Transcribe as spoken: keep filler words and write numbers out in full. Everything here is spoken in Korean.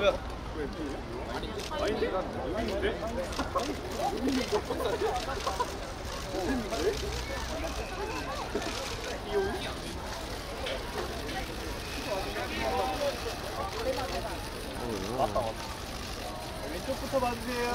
뭐야? 아닌데? 왔다 왔다. 왼쪽부터 봐주세요.